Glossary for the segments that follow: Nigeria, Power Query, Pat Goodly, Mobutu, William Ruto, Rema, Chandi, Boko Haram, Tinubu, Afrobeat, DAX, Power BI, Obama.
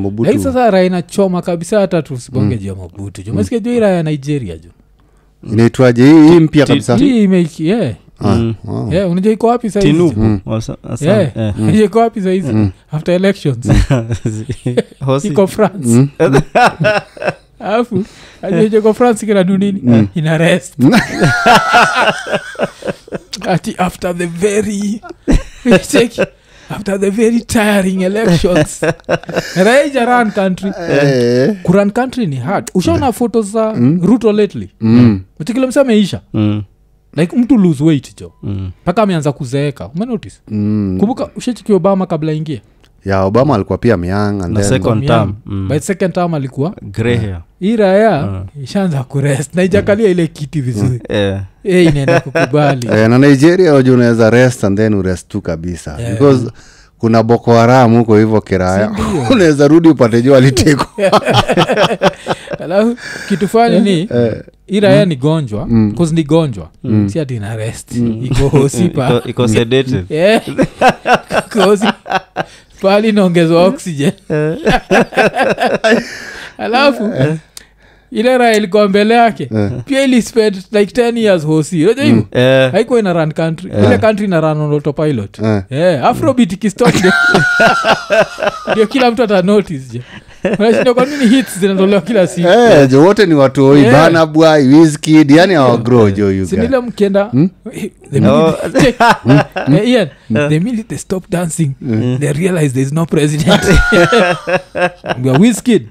Mobutu. Hei sasa raha inachoma kabisa hata tusiponge juu ya Mobutu. Jumesikia juu raha ya Nigeria juu. Inaitwaje hii mpya kabisa? Hii imeki, yeah. Yeah, unajua iko wapi sasa hizi? Tinubu. Yeah. Iko wapi sasa hizi? After elections. Iko France. Afu, aje kwa France kila dunini ina rest. Ati after the very tiring elections. Raja run country. Kuran country ni hard. Ushaona photos za Ruto lately? Mtikilo msameisha. Like mtu lose weight jo. Paka ameanza kuzeeka. Ume notice? Kumbuka ushachiki Obama kabla ingie. Ya Obama alikuwa pia miang and the second term. By second term alikuwa grey hair. Iraya ishaanza kurest. Na ijakalia ile kiti vizuri. Eh inaenda kukubali. Na Nigeria unaweza rest and then urest tu kabisa. Yeah. Because kuna Boko Haram huko hivyo kiraya. Unaweza rudi upate jua liteko. Alafu kitu fani ni iraya ni gonjwa because ni gonjwa. Si ati ina rest. Iko hosipa. Iko sedated. Eh. Because pali naongezwa oxygen. Alafu ile raha ilikuwa mbele yake pia ili spend like 10 years hosi. Haiko ina run country. Ile country ina run on autopilot. Afrobeat kistock. Ndio kila mtu ata notice je. Unashinda kwa nini hits zinatolewa kila siku? Je wote ni watu hoi bana boy whiskey yani our grow jo you guys. Sindila mkienda the minute they stop dancing they realize there's no president. We are whiskey.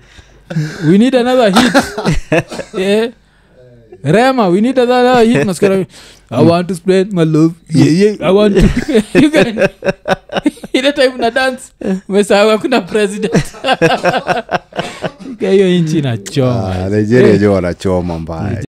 We need another hit. Rema, we need another hit. Naskara, I want to spread my love. I want to. You can. Ile time na dance. Msao hakuna president. Hiyo inchi na choma. Nigeria jo na choma mbaya.